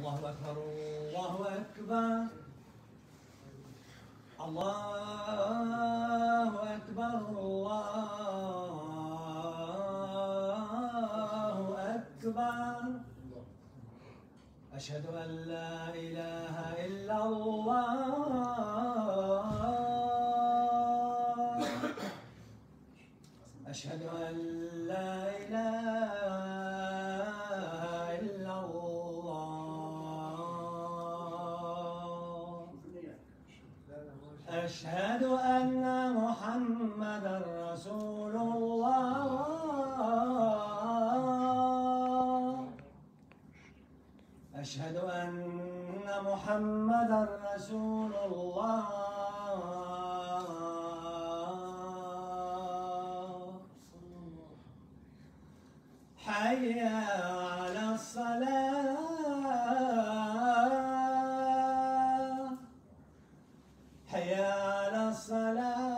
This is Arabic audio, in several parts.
الله أكبر الله أكبر الله أكبر الله أكبر أشهد أن لا إله إلا الله أشهد أن لا إله إلا الله أشهد أن محمدا رسول الله أشهد أن محمدًا رسول الله حي على الصلاة حي على الصلاة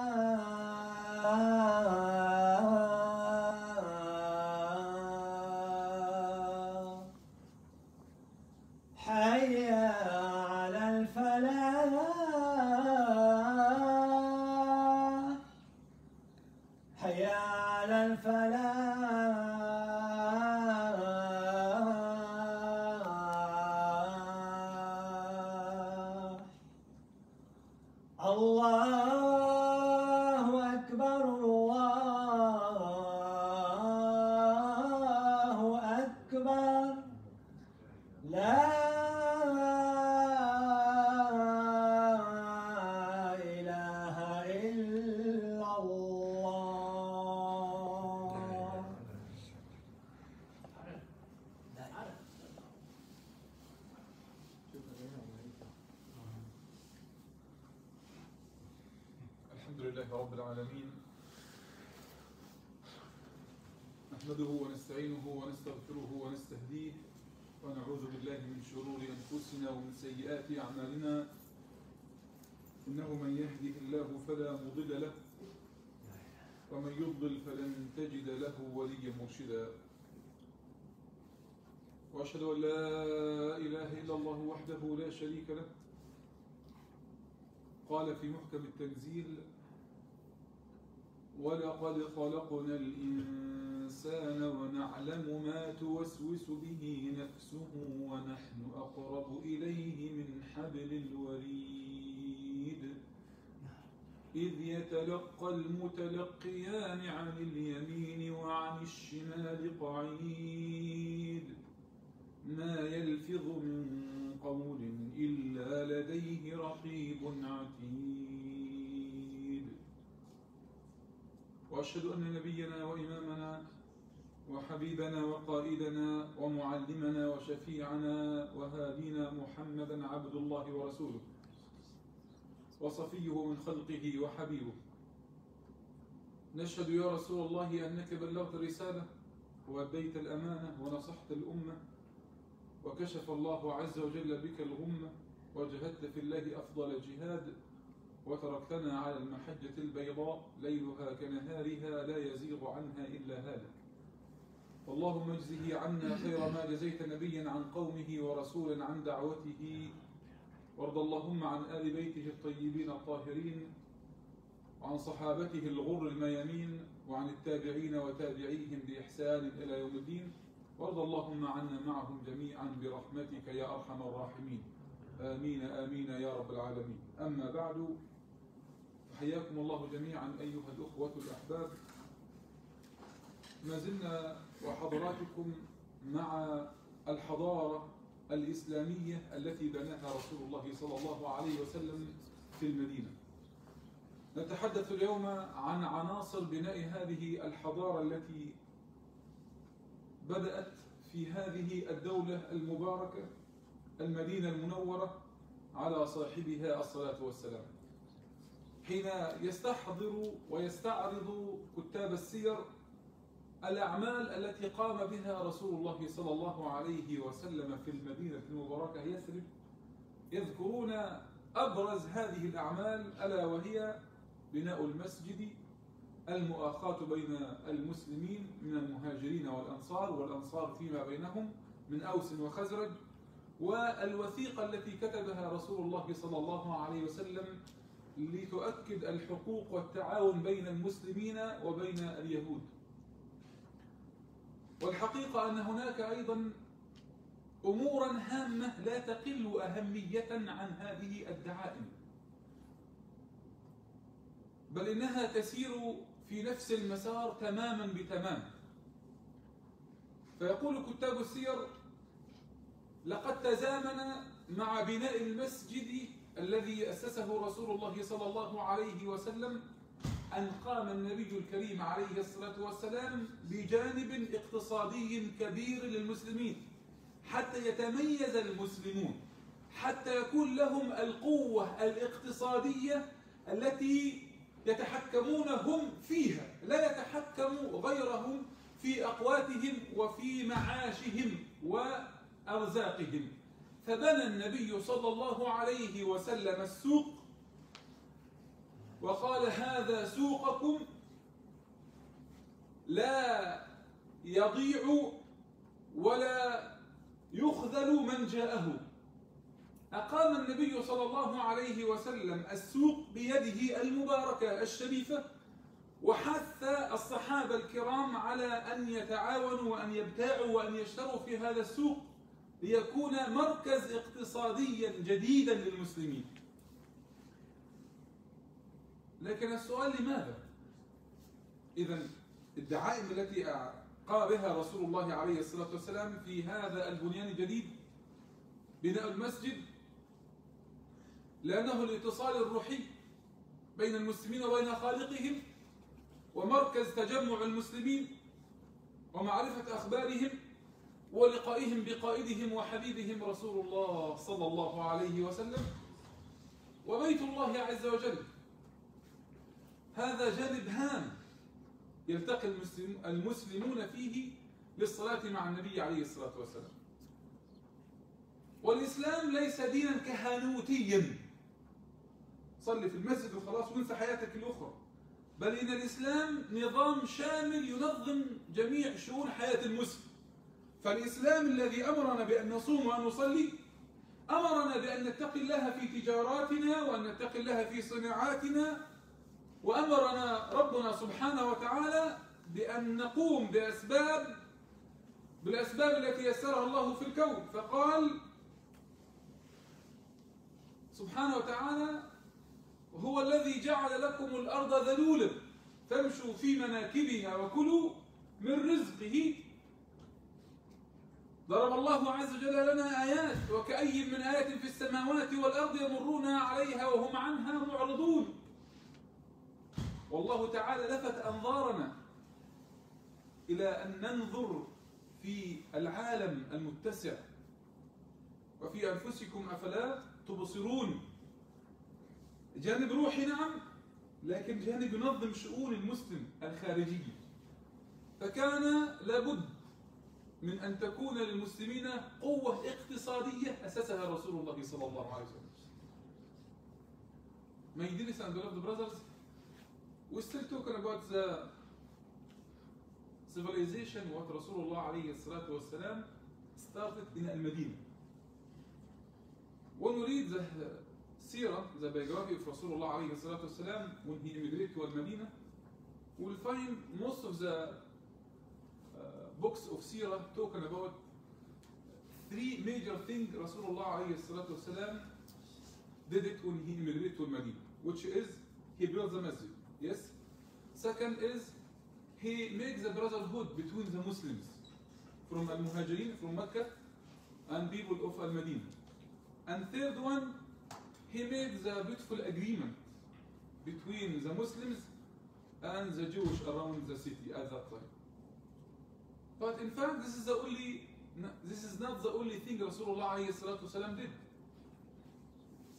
أعمالنا إنه من يهده الله فلا مضل له ومن يضلل فلن تجد له وليا مرشدا وأشهد أن لا إله إلا الله وحده لا شريك له قال في محكم التنزيل ولقد خلقنا الإنسان ونعلم ما توسوس به نفسه ونحن أقرب إليه من حبل الوريد إذ يتلقى المتلقيان عن اليمين وعن الشمال قعيد ما يلفظ من قول إلا لديه رقيب عتيد وأشهد أن نبينا وإمامنا وحبيبنا وقائدنا ومعلمنا وشفيعنا وهادينا محمدًا عبد الله ورسوله وصفيه من خلقه وحبيبه نشهد يا رسول الله أنك بلغت الرسالة وأديت الأمانة ونصحت الأمة وكشف الله عز وجل بك الغمة وجهدت في الله أفضل جهاد وتركتنا على المحجة البيضاء ليلها كنهارها لا يزيغ عنها إلا هالك اللهم اجزه عنا خير ما جزيت نبيا عن قومه ورسولا عن دعوته وارض اللهم عن آل بيته الطيبين الطاهرين وعن صحابته الغر الميامين وعن التابعين وتابعيهم بإحسان إلى يوم الدين وارض اللهم عنا معهم جميعا برحمتك يا أرحم الراحمين آمين آمين يا رب العالمين. أما بعد فحياكم الله جميعا أيها الأخوة الأحباب. ما زلنا وحضراتكم مع الحضارة الإسلامية التي بناها رسول الله صلى الله عليه وسلم في المدينة. نتحدث اليوم عن عناصر بناء هذه الحضارة التي بدأت في هذه الدولة المباركة المدينة المنورة على صاحبها الصلاة والسلام حين يستحضر ويستعرض كتاب السير الأعمال التي قام بها رسول الله صلى الله عليه وسلم في المدينة المباركة يثرب يذكرون أبرز هذه الأعمال ألا وهي بناء المسجد المؤاخاة بين المسلمين من المهاجرين والأنصار فيما بينهم من أوس وخزرج والوثيقة التي كتبها رسول الله صلى الله عليه وسلم لتؤكد الحقوق والتعاون بين المسلمين وبين اليهود. والحقيقة أن هناك أيضا أمورا هامة لا تقل أهمية عن هذه الدعائم، بل إنها تسير في نفس المسار تماما بتمام. فيقول كتاب السير: لقد تزامن مع بناء المسجد الذي أسسه رسول الله صلى الله عليه وسلم أن قام النبي الكريم عليه الصلاة والسلام بجانب اقتصادي كبير للمسلمين حتى يتميز المسلمون، حتى يكون لهم القوة الاقتصادية التي يتحكمون هم فيها، لا يتحكم غيرهم في أقواتهم وفي معاشهم وأرزاقهم. فبنى النبي صلى الله عليه وسلم السوق وقال: هذا سوقكم لا يضيع ولا يخذل من جاءه. أقام النبي صلى الله عليه وسلم السوق بيده المباركة الشريفة، وحث الصحابة الكرام على أن يتعاونوا وأن يبتاعوا وأن يشتروا في هذا السوق ليكون مركز اقتصاديا جديدا للمسلمين. لكن السؤال: لماذا؟ إذن الدعائم التي قام بها رسول الله عليه الصلاة والسلام في هذا البنيان الجديد، بناء المسجد لأنه الاتصال الروحي بين المسلمين وبين خالقهم، ومركز تجمع المسلمين ومعرفة أخبارهم ولقائهم بقائدهم وحبيبهم رسول الله صلى الله عليه وسلم، وبيت الله عز وجل. هذا جانب هام يلتقي المسلمون فيه للصلاة مع النبي عليه الصلاة والسلام. والإسلام ليس دينا كهانوتيا، صلي في المسجد وخلاص وانسى حياتك الأخرى، بل إن الإسلام نظام شامل ينظم جميع شؤون حياة المسلم. فالإسلام الذي أمرنا بأن نصوم وأن نصلي، أمرنا بأن نتقي الله في تجاراتنا وأن نتقي الله في صناعاتنا، وأمرنا ربنا سبحانه وتعالى بأن نقوم بالأسباب التي يسرها الله في الكون. فقال سبحانه وتعالى: هو الذي جعل لكم الأرض ذلولا فامشوا في مناكبها وكلوا من رزقه. ضرب الله عز وجل لنا آيات، وكأي من آيات في السماوات والأرض يمرون عليها وهم عنها معرضون. والله تعالى لفت أنظارنا إلى أن ننظر في العالم المتسع، وفي أنفسكم أفلا تبصرون. جانب روحي نعم، لكن جانب ينظم شؤون المسلم الخارجية. فكان لابد من أن تكون للمسلمين قوة اقتصادية أسسها رسول الله صلى الله عليه وسلم. My dear and beloved brothers, we're still talking about the civilization what Rasulullah alayhi salatu wasalam started in Al-Medina. When we read the seerah, the biography of Rasulullah alayhi salatu wasalam when he immigrated to Al-Medina, we'll find most of the books of seerah talking about three major things Rasulullah alayhi salatu wasalam did it when he immigrated to Al-Medina, which is he built the masjid. Yes. Second is he makes the brotherhood between the Muslims from Al-Muhajirin, from Mecca, and people of Al-Medina. And third one, he makes a beautiful agreement between the Muslims and the Jews around the city at that time. But in fact, this is not the only thing Rasulullah ﷺ did.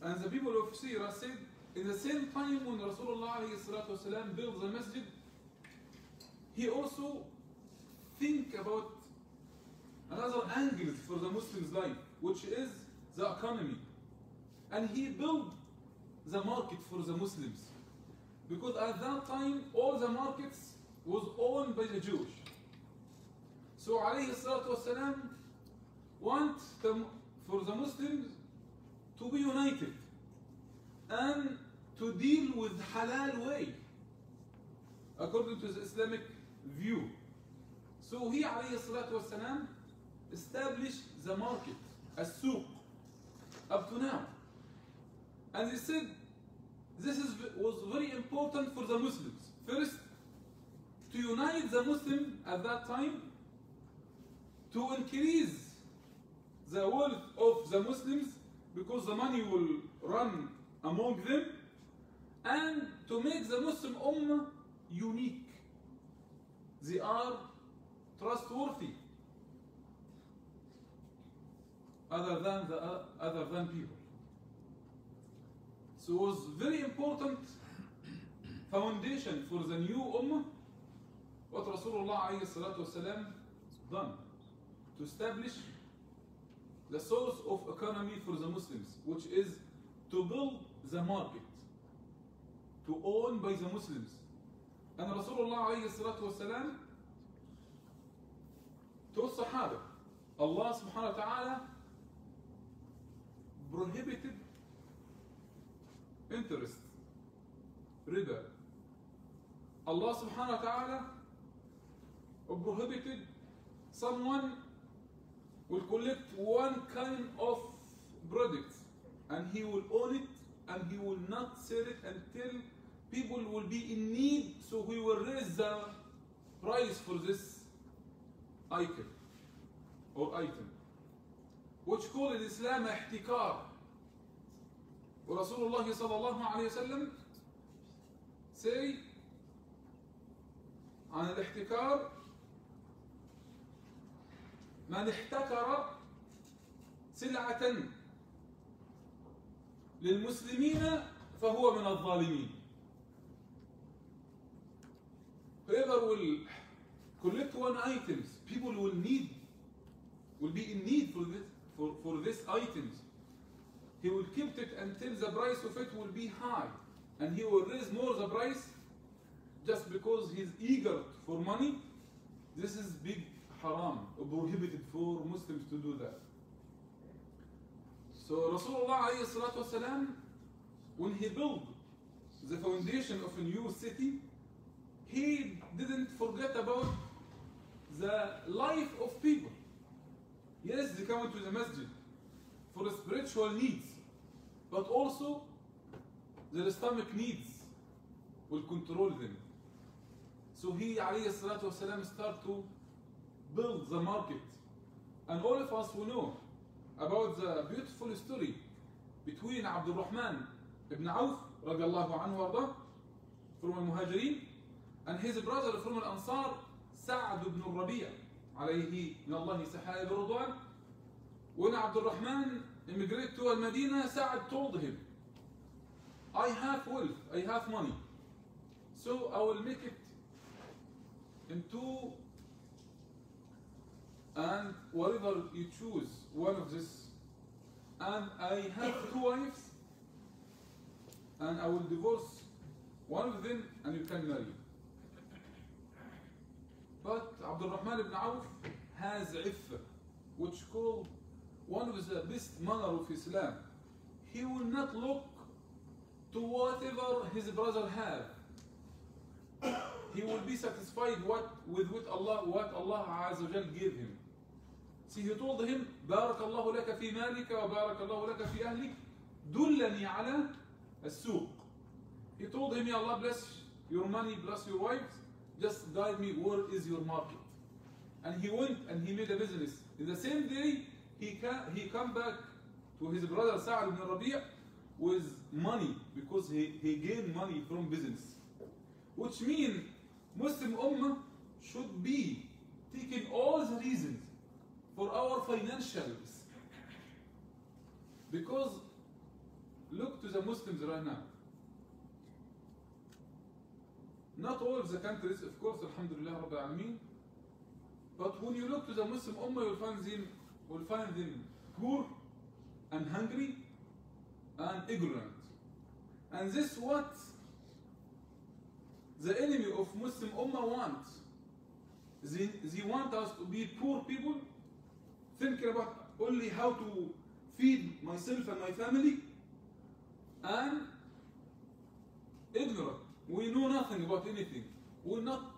And the people of Seerah said, in the same time when Rasulullah ﷺ built the masjid, he also think about another angle for the Muslims' life, which is the economy. And he built the market for the Muslims. Because at that time, all the markets was owned by the Jews. So, alayhi salatu wasalam, want for for the Muslims to be united and to deal with halal way according to the Islamic view. So he عليه الصلاة والسلام established the market, السوق, up to now. And he said this was very important for the Muslims. First, to unite the Muslims at that time, to increase the wealth of the Muslims because the money will run among them, and to make the Muslim Ummah unique. They are trustworthy other than people. So it was very important foundation for the new Ummah, what Rasulullah عليه الصلاة والسلام done to establish the source of economy for the Muslims, which is to build the market, to own by the Muslims. And Rasulullah عليه الصلاة والسلام told Sahaba, Allah subhanahu wa ta'ala prohibited interest, riba. Allah subhanahu wa ta'ala prohibited someone will collect one kind of product and he will own it and he will not sell it until people will be in need, so we will raise the price for this icon or item, which called in Islam ihtikar. Rasulullah sallallahu alayhi wa sallam say عن الاحتكار من احتكر سلعة للمسلمين فهو من الظالمين. Whoever will collect one items, people will be in need for this items. He will keep it until the price of it will be high, and he will raise more the price just because he's eager for money. This is big haram, prohibited for Muslims to do that. So Rasulullah عليه الصلاة والسلام, when he built the foundation of a new city, he didn't forget about the life of people. Yes, they come to the masjid for spiritual needs, but also their stomach needs will control them. So he عليه الصلاة والسلام started to build the market. And all of us will know about the beautiful story between Abdul Rahman ibn Auf رضي الله عنه وارضاه from المهاجرين and his brother from الأنصار سعد بن الربيع عليه من الله سحائب رضوان. When Abdul Rahman immigrated to Medina, Sa'ad told him, I have wealth, I have money, so I will make it into, and whatever you choose, one of this. And I have two wives, and I will divorce one of them, and you can marry. But Abdul Rahman ibn Auf has iffah, which called one of the best manner of Islam. He will not look to whatever his brother have. He will be satisfied with what Allah Azza wa Jal gave him. See, he told him, بارك الله لك في مالك وبارك الله لك في أهلك دلني على السوق. He told him, Ya Allah, bless your money, bless your wives, just guide me, where is your market? And he went and he made a business. In the same day, he came back to his brother Sa'ad ibn Rabiya with money, because he gained money from business. Which means Muslim Ummah should be taking all the reasons for our financials. Because look to the Muslims right now. Not all of the countries, of course, alhamdulillah rabbil alameen, but when you look to the Muslim Ummah, you'll find them poor and hungry and ignorant. And this is what the enemy of Muslim Ummah wants. They want us to be poor people, thinking about only how to feed myself and my family, and ignorant. We know nothing about anything. We'll not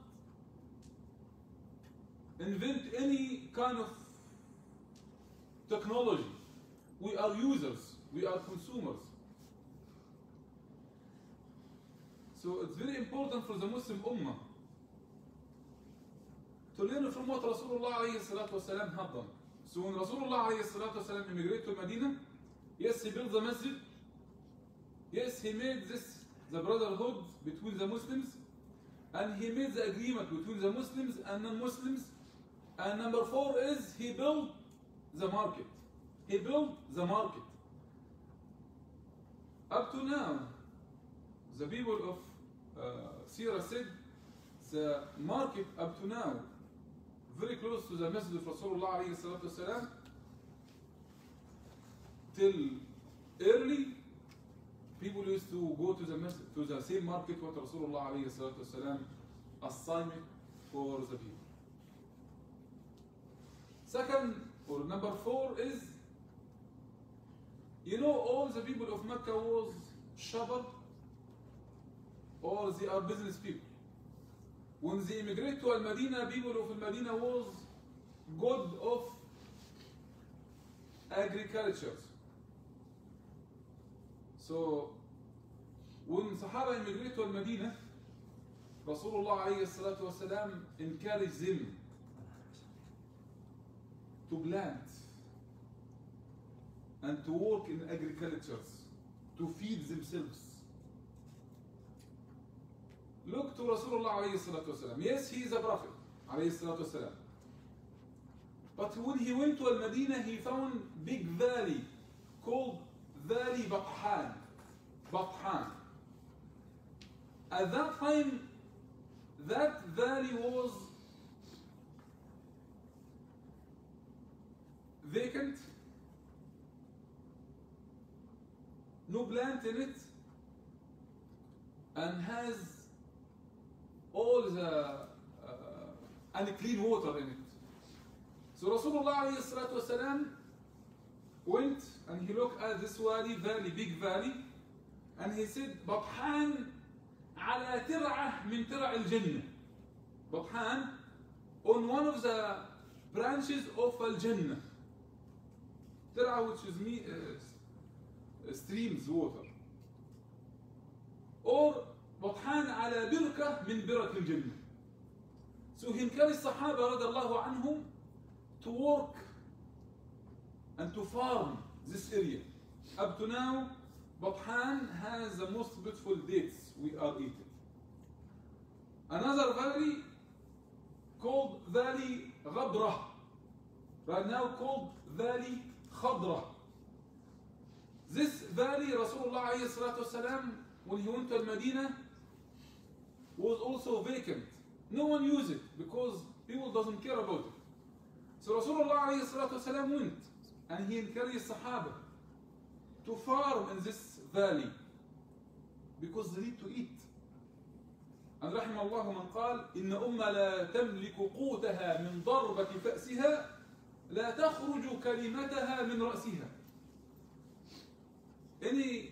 invent any kind of technology. We are users. We are consumers. So it's very important for the Muslim Ummah to learn from what Rasulullah ﷺ had done. So when Rasulullah ﷺ immigrated to Medina, yes, he built the masjid. Yes, he made this the brotherhood between the Muslims, and he made the agreement between the Muslims and non-Muslims. And number 4 is he built the market. He built the market. Up to now, the people of Sira said the market up to now, very close to the Masjid of Rasulullah alayhi salatu wasalam, till early, people used to go to the masjid, to the same market what Rasulullah alayhi salatu wasalam assigned for the people. Second, or number 4 is, you know, all the people of Mecca was Shabbat, or they are business people. When they immigrate to Al-Madinah, people of Al-Madinah was god of agriculture. So when Sahaba immigrate to Al-Madinah, Rasulullah alayhi salatu wasalam encouraged them to plant and to work in agriculture, to feed themselves. Look to Rasulullah alayhi salatu wasalam. Yes, he is a prophet alayhi salatu wasalam. But when he went to Al-Madinah, he found big valley called Valley Baqhan. Baqhan. At that time, that valley was vacant, no plant in it, and has all the unclean water in it. So Rasulullah alayhi salatu wasalam went and he looked at this valley, big valley, and he said, Baqhan ala tir'ah min tir'ah al-Jannah. Baqhan, on one of the branches of al-Jannah. Tir'ah, which is streams, water. Or Baqhan ala birkah min birkah al-Jannah. So he encouraged Sahaba radiallahu anhum to work and to farm this area. Up to now, Baqhan has the most beautiful dates we are eating. Another valley called Valley Khadra, right now called Valley Khadra. This valley, Rasulullah alayhi salatu wasalam, when he went to Medina, was also vacant. No one used it because people doesn't care about it. So Rasulullah alayhi salatu wasalam went, and he encouraged Sahaba to farm in this valley because they need to eat. And رحم الله من قال إن أم لا تملك قوتها من ضربة فأسها لا تخرج كلمتها من رأسها. Any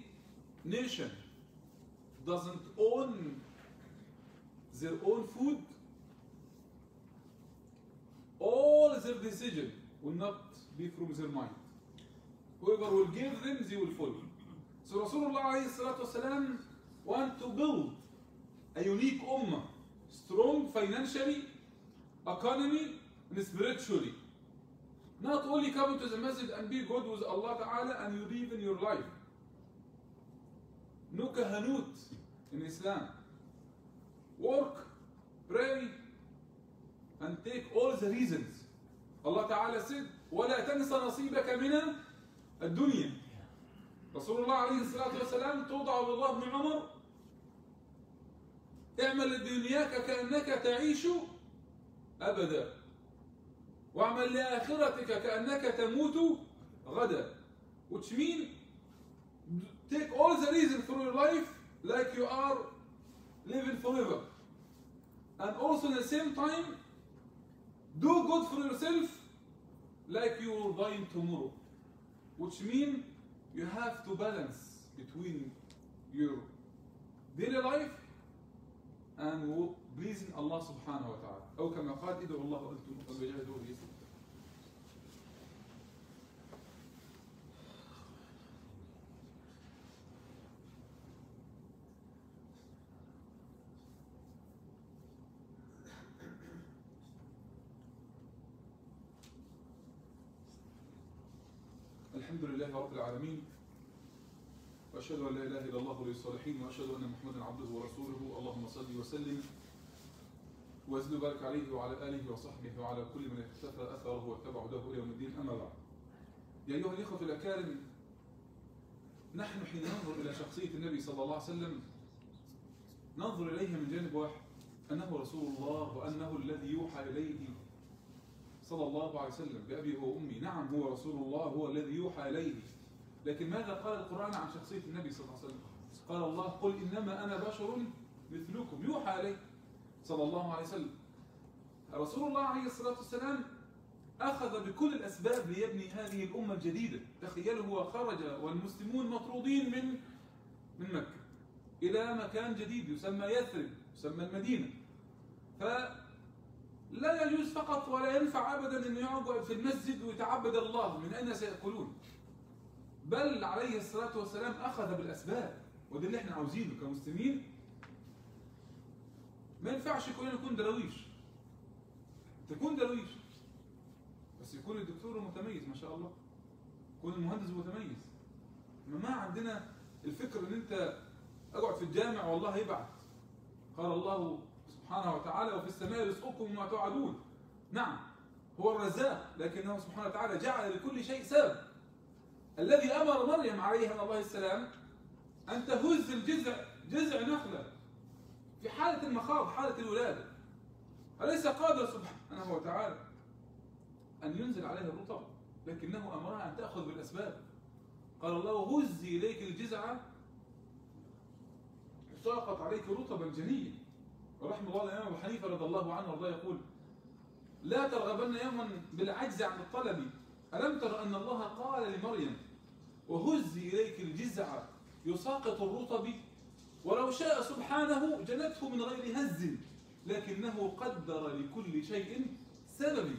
nation doesn't own their own food. All their decision will not be from their mind. Whoever will give them, they will follow. So Rasulullah ﷺ want to build a unique ummah, strong financially, economy, and spiritually. Not only come to the masjid and be good with Allah Ta'ala and you live in your life. No kahanut in Islam. Work, pray, and take all the reasons. Allah Ta'ala said, وَلَا تَنْسَ نَصِيبَكَ مِنَ الدُّنْيَا. رسول الله عليه الصلاة والسلام told عبد الله بن عمر اعمل لدنياك كأنك تعيش أبدا واعمل لآخرتك كأنك تموت غدا. Which means take all the reasons for your life like you are living forever. And also at the same time, do good for yourself like you will die tomorrow. which means you have to balance between your daily life and pleasing Allah subhanahu wa ta'ala. أو كما قال ادعوا الله وأنتم تجاهدوا في سبيله. الحمد لله رب العالمين وأشهد أن لا إله إلا الله ولي الصالحين وأشهد أن محمدا عبده ورسوله اللهم صل وسلم وازد وبارك عليه وعلى آله وصحبه وعلى كل من اقتفى أثره واتبع هداه إلى يوم الدين أما بعد. يا أيها الإخوة الأكارم، نحن حين ننظر إلى شخصية النبي صلى الله عليه وسلم ننظر إليه من جانب واحد، أنه رسول الله وأنه الذي يوحى إليه صلى الله عليه وسلم بأبي وأمي. نعم هو رسول الله، هو الذي يوحى إليه، لكن ماذا قال القرآن عن شخصية النبي صلى الله عليه وسلم؟ قال الله: قل إنما أنا بشر مثلكم يوحى إليه صلى الله عليه وسلم. رسول الله عليه الصلاة والسلام أخذ بكل الأسباب ليبني هذه الأمة الجديدة. تخيلوا، هو خرج والمسلمون مطرودين من مكة إلى مكان جديد يسمى يثرب، يسمى المدينة. فلا يجوز فقط ولا ينفع أبدا أن يقعد في المسجد ويتعبد الله، من أين سيأكلون؟ بل عليه الصلاة والسلام أخذ بالأسباب، وده اللي احنا عاوزينه كمسلمين. ما ينفعش كلنا نكون درويش. تكون درويش بس يكون الدكتور متميز ما شاء الله، يكون المهندس متميز. ما عندنا الفكر ان انت اقعد في الجامع والله هيبعت. قال الله سبحانه وتعالى: وفي السماء رزقكم وما توعدون. نعم هو الرزاق، لكنه سبحانه وتعالى جعل لكل شيء سبب. الذي امر مريم عليها الله السلام ان تهز جذع نخله في حالة المخاض، حالة الولادة، أليس قادر سبحانه وتعالى أن ينزل عليها الرطب؟ لكنه أمرها أن تأخذ بالأسباب. قال الله: وهزي إليك الجزعة ساقط عليك رطبا جنيا. ورحمة الله الإمام أبو حنيفة رضي الله عنه وارضاه يقول: لا ترغبن يوما بالعجز عن الطلب، ألم تر أن الله قال لمريم: وهزي إليك الجزعة يساقط الرطب، ولو شاء سبحانه جنته من غير هز، لكنه قدر لكل شيء سببي.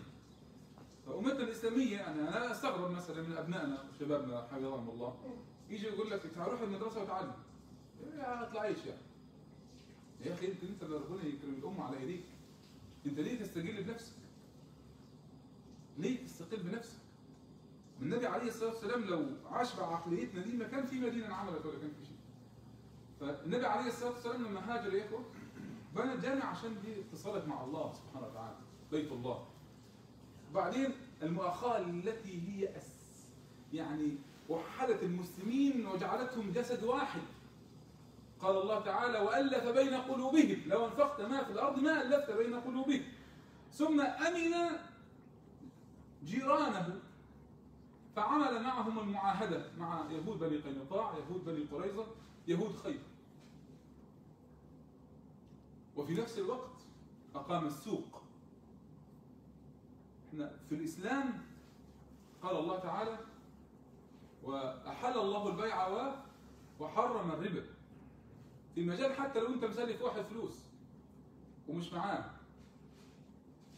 فأمتنا الإسلامية، يعني أنا أستغرب مثلا من أبنائنا وشبابنا حفظهم الله، يجي يقول لك تعال روح المدرسة وتعلم. يا أطلع عيش يعني. يا أخي أنت اللي ربنا يكرم الأم على يديك. أنت ليه تستقل بنفسك؟ ليه تستقل بنفسك؟ النبي عليه الصلاة والسلام لو عاش بعقليتنا دي ما كان في مدينة انعملت ولا كان في شيء. فالنبي عليه الصلاة والسلام لما هاجر يا إخوة بنى جامع عشان دي اتصالك مع الله سبحانه وتعالى، بيت الله. وبعدين المؤاخاة التي هي يعني وحدت المسلمين وجعلتهم جسد واحد. قال الله تعالى: وألف بين قلوبهم لو أنفقت ما في الأرض ما ألفت بين قلوبهم ثم أمن جيرانه فعمل معهم المعاهدة، مع يهود بني قينقاع، يهود بني قريظة، يهود خيبر. وفي نفس الوقت أقام السوق. احنا في الإسلام قال الله تعالى: وأحل الله البيع وحرم الربا. في المجال حتى لو أنت مسلف واحد فلوس ومش معاه،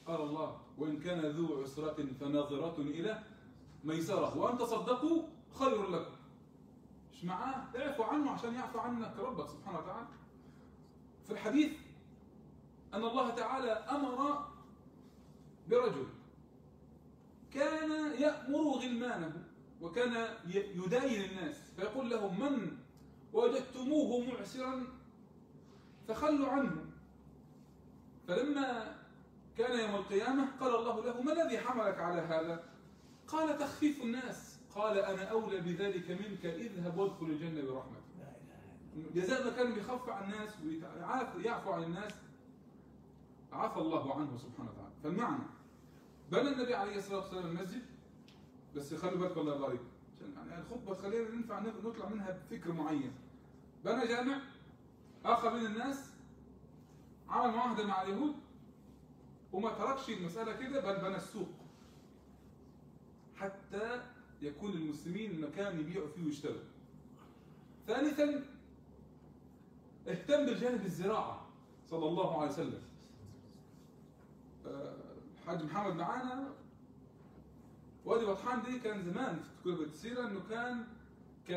قال الله: وإن كان ذو عسرة فناظرة إلى ميسرة، وأن تصدقوا خير لكم. مش معاه، اعفو عنه عشان يعفو عنك ربك سبحانه وتعالى. في الحديث أن الله تعالى أمر برجل كان يأمر غلمانه وكان يداين الناس، فيقول لهم: من وجدتموه معسرا فخلوا عنه. فلما كان يوم القيامة قال الله له: ما الذي حملك على هذا؟ قال: تخفيف الناس. قال: أنا أولى بذلك منك، اذهب وادخل الجنة برحمتك. جزاء ما كان بيخف عن الناس ويعفو عن الناس، عفى الله عنه سبحانه وتعالى. فالمعنى بنى النبي عليه الصلاة والسلام المسجد. بس خلوا بالكم الله يبارك، عشان يعني الخطبة خلينا ننفع نطلع منها بفكر معين. بنى جامع، آخى بين الناس، عمل معاهدة مع اليهود، وما تركش المسألة كده، بل بنى السوق. حتى يكون للمسلمين مكان يبيعوا فيه ويشتروا. ثالثا اهتم بالجانب الزراعة صلى الله عليه وسلم. الحاج محمد معانا، وادي بطحان دي كان زمان في كتب السيرة انه كان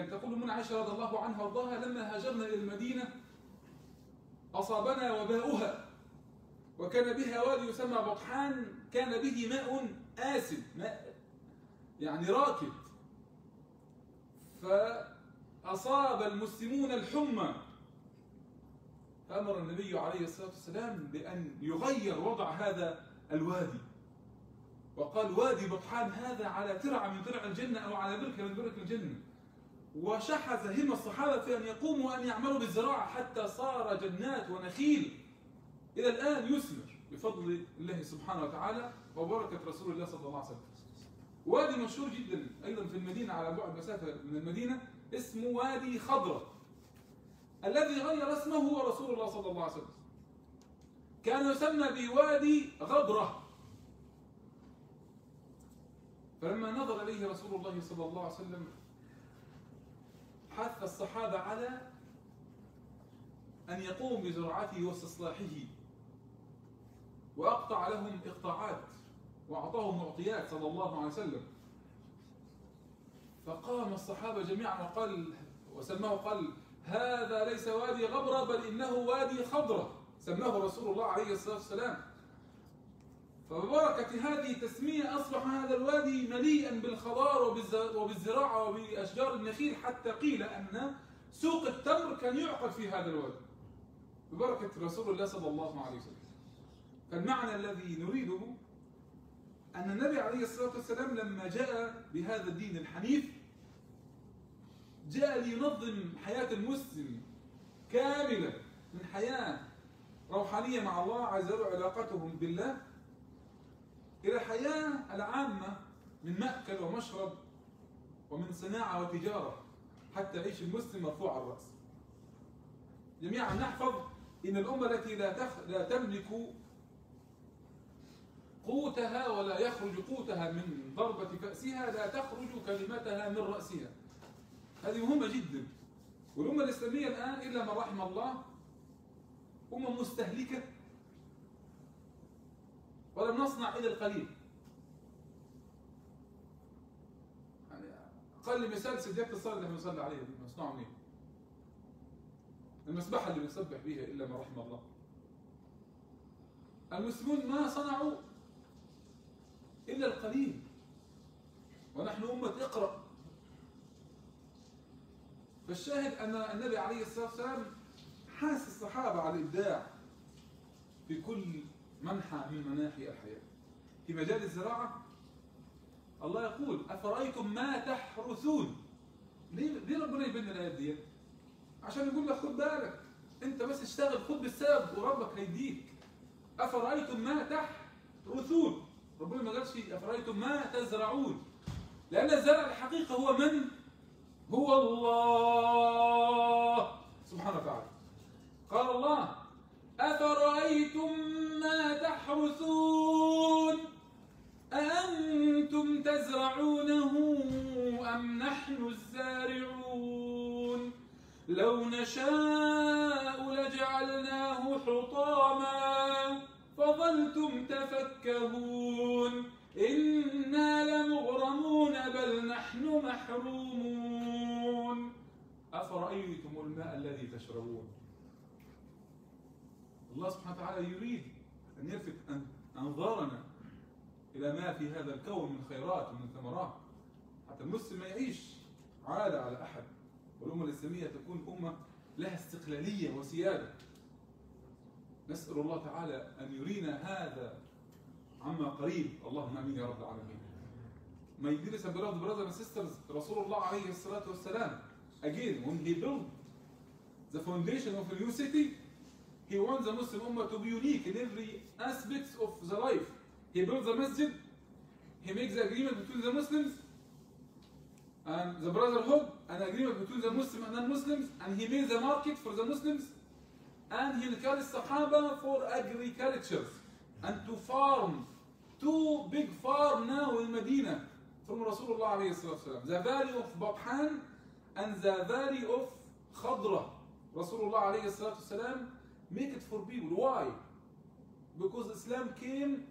تقول من عائشة رضي الله عنها وارضاها: لما هاجرنا الى المدينة اصابنا وباؤها، وكان بها وادي يسمى بطحان كان به ماء آسد، ماء يعني راكد، فأصاب المسلمون الحمى، فأمر النبي عليه الصلاة والسلام بأن يغير وضع هذا الوادي، وقال: وادي بطحان هذا على ترعة من ترع الجنة أو على بركة من برك الجنة. وشحذ هم الصحابة في أن يقوموا وأن يعملوا بالزراعة حتى صار جنات ونخيل إلى الآن يثمر بفضل الله سبحانه وتعالى وبركة رسول الله صلى الله عليه وسلم. وادي مشهور جدا أيضا في المدينة على بعد مسافة من المدينة اسمه وادي خضرة، الذي غير اسمه هو رسول الله صلى الله عليه وسلم. كان يسمى بوادي غبرة، فلما نظر إليه رسول الله صلى الله عليه وسلم حث الصحابة على أن يقوم بزراعته واستصلاحه، وأقطع لهم إقطاعات وأعطاهم معطيات صلى الله عليه وسلم. فقام الصحابة جميعا وقال وسماه، قال: هذا ليس وادي غبرة بل إنه وادي خضرة، سماه رسول الله عليه الصلاة والسلام. فببركة هذه التسمية أصبح هذا الوادي مليئا بالخضار وبالزراعة وبأشجار النخيل، حتى قيل أن سوق التمر كان يعقد في هذا الوادي ببركة رسول الله صلى الله عليه وسلم. فالمعنى الذي نريده أن النبي عليه الصلاة والسلام لما جاء بهذا الدين الحنيف جاء لينظم حياة المسلم كاملة، من حياة روحانية مع الله عز وجل علاقتهم بالله، إلى حياة العامة من مأكل ومشرب ومن صناعة وتجارة، حتى يعيش المسلم مرفوع الرأس. جميعا نحفظ إن الأمة التي لا تملك قوتها ولا يخرج قوتها من ضربة فأسها لا تخرج كلمتها من رأسها، هذه مهمة جدا. والأمة الإسلامية الآن إلا من رحم الله أمة مستهلكة، ولم نصنع إلا القليل. يعني أقل مثال سجادة الصلاة اللي بنصلي عليها دي مصنوعة منين؟ المسبحة اللي بنسبح بيها إلا من رحم الله. المسلمون ما صنعوا إلا القليل، ونحن أمة اقرأ. فالشاهد أن النبي عليه الصلاة والسلام حاس الصحابة على الإبداع في كل منحى من مناحي الحياة. في مجال الزراعة الله يقول: أفرأيتم ما تحرثون. ليه ربنا يبين الآيات دي؟ عشان يقول لك خد بالك، أنت بس اشتغل، خد بالسبب وربك هيديك. أفرأيتم ما تحرثون، ربنا ما قالش أفرأيتم ما تزرعون، لأن الزرع الحقيقة هو من؟ هو الله سبحانه وتعالى. قال الله: أفرأيتم ما تحرثون أأنتم تزرعونه أم نحن الزارعون لو نشاء لجعلناه حطاما فظلتم تفكهون إنا لمغرمون بل نحن محرومون أفرأيتم الماء الذي تشربون. الله سبحانه وتعالى يريد أن يلفت أنظارنا إلى ما في هذا الكون من خيرات ومن ثمرات، حتى المسلم ما يعيش عادة على أحد، والأمة الإسلامية تكون أمة لها استقلالية وسيادة. نسأل الله تعالى أن يرينا هذا عما قريب، اللهم آمين يا رب العالمين. My dear brothers and sisters, Rasulullah عليه الصلاة والسلام again when he built the foundation of a new city, he wants the Muslim Ummah to be unique in every aspect of the life. He built the masjid, he makes the agreement between the Muslims and the brotherhood, an agreement between the Muslim and non-Muslims, and he made the market for the Muslims. And he encouraged Sahaba for agriculture and to farm. 2 big farms now in Medina from Rasulullah عليه الصلاة والسلام. The valley of Baqhan and the valley of Khadra, Rasulullah عليه الصلاة والسلام make it for people. Why? Because Islam came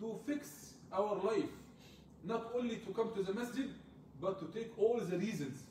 to fix our life, not only to come to the masjid, but to take all the reasons.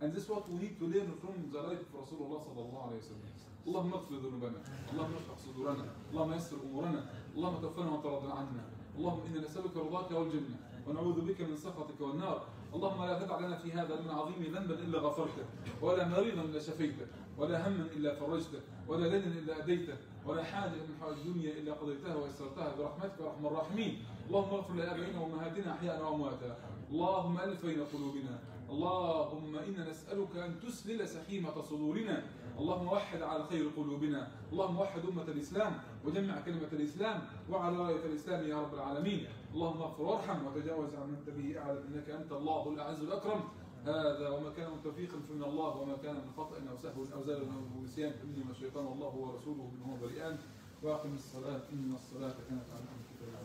And this is what we need to learn from the life of Rasulullah sallallahu alayhi wa sallam. اللهم اغفر ذنوبنا، اللهم اشرح صدورنا، اللهم يسر امورنا، اللهم توفنا وانت راض عنا، اللهم انا نسالك رضاك والجنه، ونعوذ بك من سخطك والنار، اللهم لا تدع لنا في هذا من عظيم ذنبا الا غفرته، ولا مريضا الا شفيته، ولا هما الا فرجته، ولا دينا الا اديته، ولا حاجه من حوائج الدنيا الا قضيتها ويسرتها برحمتك يا ارحم الراحمين، اللهم اغفر لابائنا وامهاتنا احيانا وامواتا، اللهم الف بين قلوبنا، اللهم انا نسالك ان تسلل سحيمه صدورنا، اللهم وحد على خير قلوبنا، اللهم وحد امه الاسلام وجمع كلمه الاسلام وعلى رايه الاسلام يا رب العالمين، اللهم اغفر وارحم وتجاوز عن انت به اعلم انك انت الله الاعز الاكرم. هذا وما كان من توفيق فمن الله، وما كان من خطأ او سهو او زلل او نسيان فانما الشيطان الله ورسوله منهما بريئان، واقم الصلاه ان الصلاه كانت على الامر كتابا.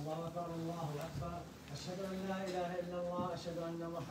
الله اكبر، الله اكبر، اشهد ان لا اله الا الله، اشهد ان محمدا